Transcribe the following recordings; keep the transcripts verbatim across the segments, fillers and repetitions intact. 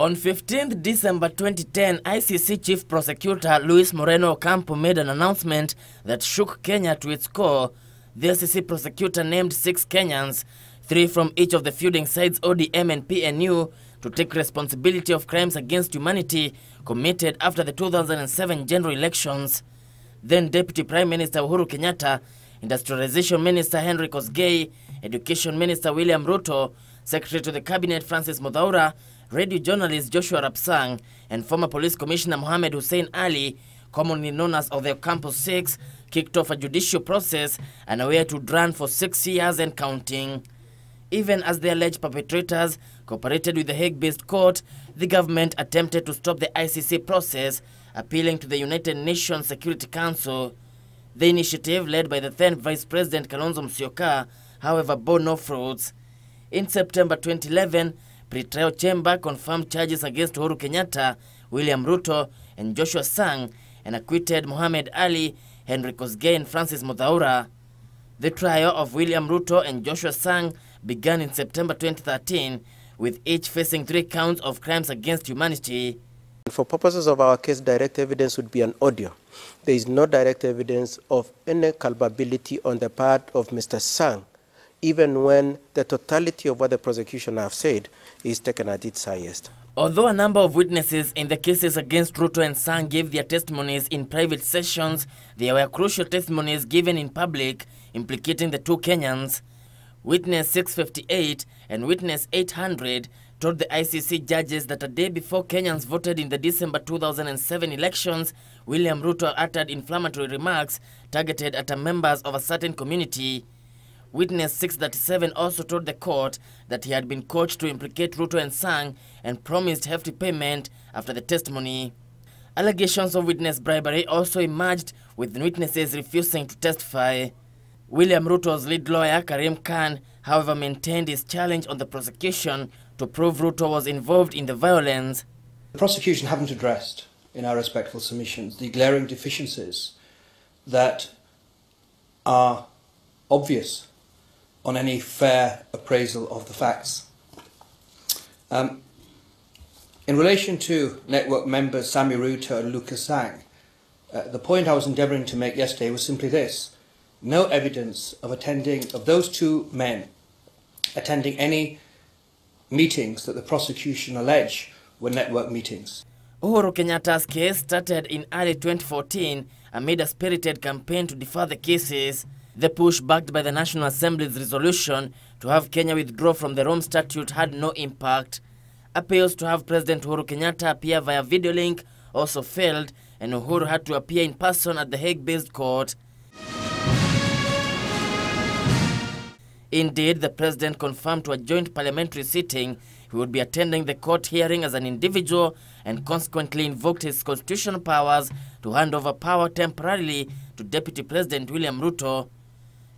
On fifteenth December twenty ten, I C C Chief Prosecutor Luis Moreno Ocampo made an announcement that shook Kenya to its core. The I C C prosecutor named six Kenyans, three from each of the feuding sides O D M and P N U, to take responsibility of crimes against humanity committed after the two thousand seven general elections. Then Deputy Prime Minister Uhuru Kenyatta, Industrialization Minister Henry Kosgei, Education Minister William Ruto, Secretary to the Cabinet Francis Muthaura, radio journalist Joshua Rapsang, and former Police Commissioner Mohammed Hussein Ali, commonly known as the Ocampo Six, kicked off a judicial process and unaware to run for six years and counting. Even as the alleged perpetrators cooperated with the Hague-based court, the government attempted to stop the I C C process, appealing to the United Nations Security Council. The initiative, led by the then Vice President Kalonzo Musyoka, however, bore no fruits. In September twenty eleven, pre-trial chamber confirmed charges against Uhuru Kenyatta, William Ruto, and Joshua Sang, and acquitted Mohammed Ali, Henry Kosgei, and Francis Muthaura. The trial of William Ruto and Joshua Sang began in September twenty thirteen, with each facing three counts of crimes against humanity. For purposes of our case, direct evidence would be an audio. There is no direct evidence of any culpability on the part of Mister Sang, even when the totality of what the prosecution have said is taken at its highest. Although a number of witnesses in the cases against Ruto and Sang gave their testimonies in private sessions, there were crucial testimonies given in public implicating the two Kenyans. Witness six fifty-eight and Witness eight hundred told the I C C judges that a day before Kenyans voted in the December two thousand seven elections, William Ruto uttered inflammatory remarks targeted at members of a certain community. Witness six thirty-seven also told the court that he had been coached to implicate Ruto and Sang and promised hefty payment after the testimony. Allegations of witness bribery also emerged, with witnesses refusing to testify. William Ruto's lead lawyer, Karim Khan, however, maintained his challenge on the prosecution to prove Ruto was involved in the violence. The prosecution haven't addressed, in our respectful submissions, the glaring deficiencies that are obvious on any fair appraisal of the facts. Um, in relation to network members Sammy Ruto and Lucas Sang, uh, the point I was endeavouring to make yesterday was simply this: no evidence of attending of those two men attending any meetings that the prosecution allege were network meetings. Uhuru Kenyatta's case started in early twenty fourteen amid a spirited campaign to defer the cases. The push, backed by the National Assembly's resolution to have Kenya withdraw from the Rome Statute, had no impact. Appeals to have President Uhuru Kenyatta appear via video link also failed, and Uhuru had to appear in person at the Hague-based court. Indeed, the president confirmed to a joint parliamentary sitting he would be attending the court hearing as an individual, and consequently invoked his constitutional powers to hand over power temporarily to Deputy President William Ruto.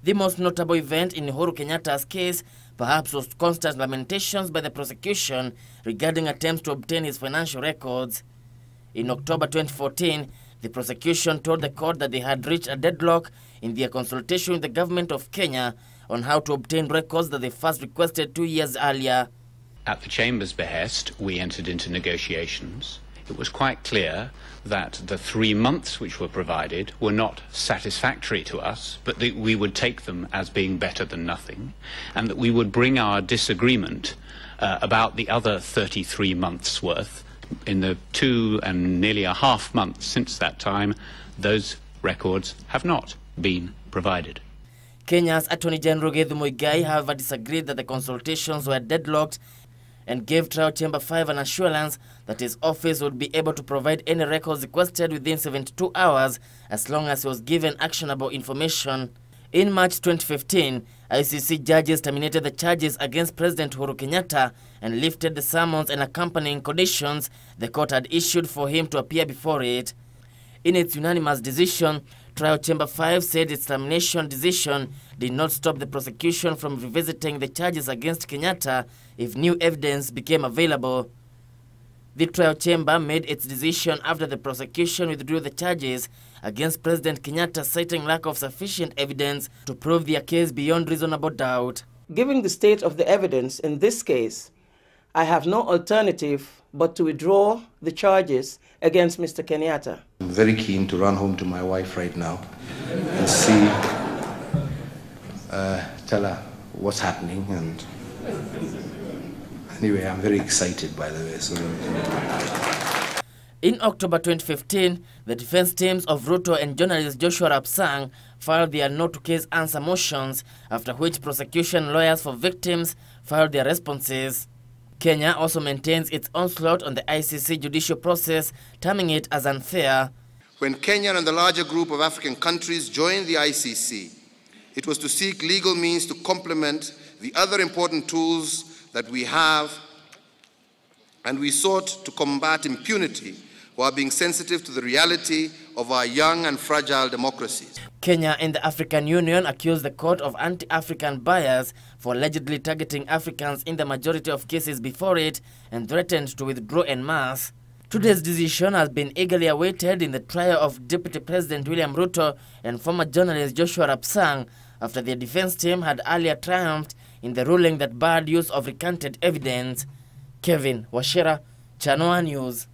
The most notable event in Uhuru Kenyatta's case, perhaps, was constant lamentations by the prosecution regarding attempts to obtain his financial records. In October twenty fourteen, the prosecution told the court that they had reached a deadlock in their consultation with the government of Kenya on how to obtain records that they first requested two years earlier. At the chamber's behest, we entered into negotiations. It was quite clear that the three months which were provided were not satisfactory to us, but that we would take them as being better than nothing, and that we would bring our disagreement uh, about the other thirty-three months' worth. In the two and nearly a half months since that time, those records have not been provided. Kenya's Attorney General Muigai, however, disagreed that the consultations were deadlocked, and gave Trial Chamber five an assurance that his office would be able to provide any records requested within seventy-two hours as long as he was given actionable information. In March twenty fifteen, I C C judges terminated the charges against President Uhuru Kenyatta and lifted the summons and accompanying conditions the court had issued for him to appear before it. In its unanimous decision, Trial Chamber five said its termination decision did not stop the prosecution from revisiting the charges against Kenyatta if new evidence became available. The Trial Chamber made its decision after the prosecution withdrew the charges against President Kenyatta, citing lack of sufficient evidence to prove their case beyond reasonable doubt. Given the state of the evidence in this case, I have no alternative but to withdraw the charges against Mister Kenyatta. I'm very keen to run home to my wife right now and see, uh, tell her what's happening. And anyway, I'm very excited, by the way. So. In October twenty fifteen, the defense teams of Ruto and journalist Joshua Rapsang filed their no to case answer motions, after which prosecution lawyers for victims filed their responses. Kenya also maintains its onslaught on the I C C judicial process, terming it as unfair. When Kenya and the larger group of African countries joined the I C C, it was to seek legal means to complement the other important tools that we have, and we sought to combat impunity while being sensitive to the reality of our young and fragile democracies. Kenya and the African Union accused the court of anti-African bias for allegedly targeting Africans in the majority of cases before it, and threatened to withdraw en masse. Today's decision has been eagerly awaited in the trial of Deputy President William Ruto and former journalist Joshua Rapsang, after their defense team had earlier triumphed in the ruling that barred use of recanted evidence. Kevin Wachira, Channel One News.